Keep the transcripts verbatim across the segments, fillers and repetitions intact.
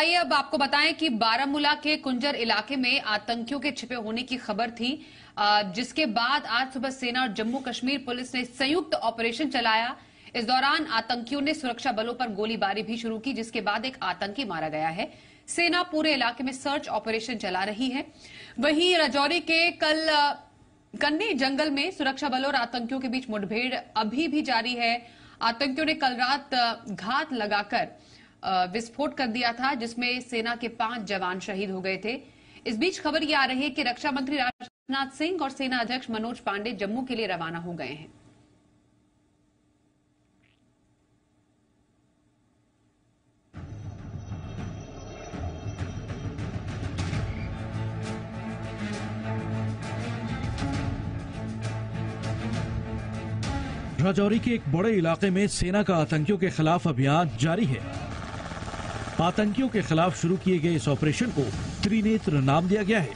आइए अब आपको बताएं कि बारामूला के कुंजर इलाके में आतंकियों के छिपे होने की खबर थी, जिसके बाद आज सुबह सेना और जम्मू कश्मीर पुलिस ने संयुक्त ऑपरेशन चलाया। इस दौरान आतंकियों ने सुरक्षा बलों पर गोलीबारी भी शुरू की, जिसके बाद एक आतंकी मारा गया है। सेना पूरे इलाके में सर्च ऑपरेशन चला रही है। वहीं राजौरी के कल कन्नी जंगल में सुरक्षा बलों और आतंकियों के बीच मुठभेड़ अभी भी जारी है। आतंकियों ने कल रात घात लगाकर विस्फोट कर दिया था, जिसमें सेना के पांच जवान शहीद हो गए थे। इस बीच खबर ये आ रही है कि रक्षा मंत्री राजनाथ सिंह और सेना अध्यक्ष मनोज पांडे जम्मू के लिए रवाना हो गए हैं। राजौरी के एक बड़े इलाके में सेना का आतंकियों के खिलाफ अभियान जारी है। आतंकियों के खिलाफ शुरू किए गए इस ऑपरेशन को त्रिनेत्र नाम दिया गया है,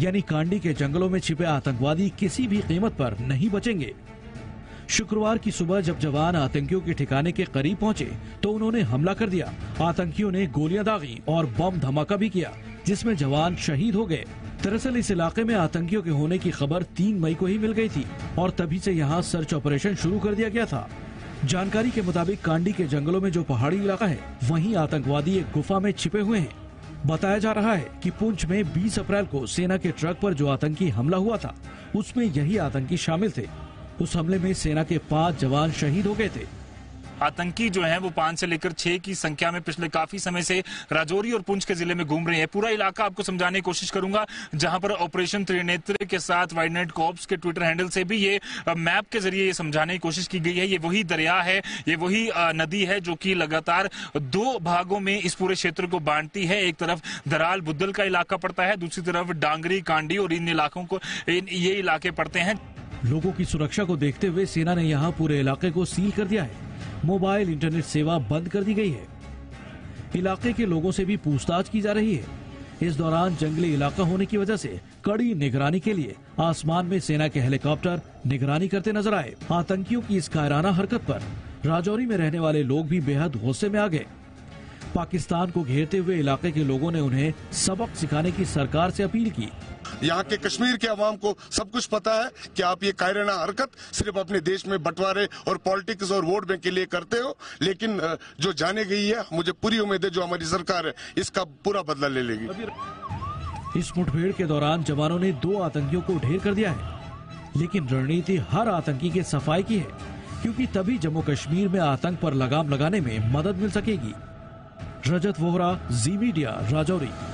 यानी कांडी के जंगलों में छिपे आतंकवादी किसी भी कीमत पर नहीं बचेंगे। शुक्रवार की सुबह जब जवान आतंकियों के ठिकाने के करीब पहुंचे तो उन्होंने हमला कर दिया। आतंकियों ने गोलियां दागी और बम धमाका भी किया, जिसमें जवान शहीद हो गए। दरअसल इस इलाके में आतंकियों के होने की खबर तीन मई को ही मिल गई थी और तभी से यहां सर्च ऑपरेशन शुरू कर दिया गया था। जानकारी के मुताबिक कांडी के जंगलों में जो पहाड़ी इलाका है, वहीं आतंकवादी एक गुफा में छिपे हुए हैं। बताया जा रहा है कि पुंछ में बीस अप्रैल को सेना के ट्रक पर जो आतंकी हमला हुआ था, उसमें यही आतंकी शामिल थे। उस हमले में सेना के पांच जवान शहीद हो गए थे। आतंकी जो हैं वो पांच से लेकर छह की संख्या में पिछले काफी समय से राजौरी और पुंछ के जिले में घूम रहे हैं। पूरा इलाका आपको समझाने की कोशिश करूंगा, जहां पर ऑपरेशन त्रिनेत्र के साथ वाइनेट कोब्स के ट्विटर हैंडल से भी ये मैप के जरिए ये समझाने की कोशिश की गई है। ये वही दरिया है, ये वही नदी है जो कि लगातार दो भागों में इस पूरे क्षेत्र को बांटती है। एक तरफ दराल बुद्दल का इलाका पड़ता है, दूसरी तरफ डांगरी कांडी और इन इलाकों को ये इलाके पड़ते हैं। लोगों की सुरक्षा को देखते हुए सेना ने यहाँ पूरे इलाके को सील कर दिया है। मोबाइल इंटरनेट सेवा बंद कर दी गई है। इलाके के लोगों से भी पूछताछ की जा रही है। इस दौरान जंगली इलाका होने की वजह से कड़ी निगरानी के लिए आसमान में सेना के हेलीकॉप्टर निगरानी करते नजर आए। आतंकियों की इस कायराना हरकत पर राजौरी में रहने वाले लोग भी बेहद गुस्से में आ गए। पाकिस्तान को घेरते हुए इलाके के लोगों ने उन्हें सबक सिखाने की सरकार से अपील की। यहाँ के कश्मीर के अवाम को सब कुछ पता है कि आप ये कायराना हरकत सिर्फ अपने देश में बंटवारे और पॉलिटिक्स और वोट बैंक के लिए करते हो, लेकिन जो जाने गई है, मुझे पूरी उम्मीद है जो हमारी सरकार है इसका पूरा बदला ले लेगी। इस मुठभेड़ के दौरान जवानों ने दो आतंकियों को ढेर कर दिया है, लेकिन रणनीति हर आतंकी के सफाई की है, क्योंकि तभी जम्मू कश्मीर में आतंक पर लगाम लगाने में मदद मिल सकेगी। रजत वोहरा, जी मीडिया, राजौरी।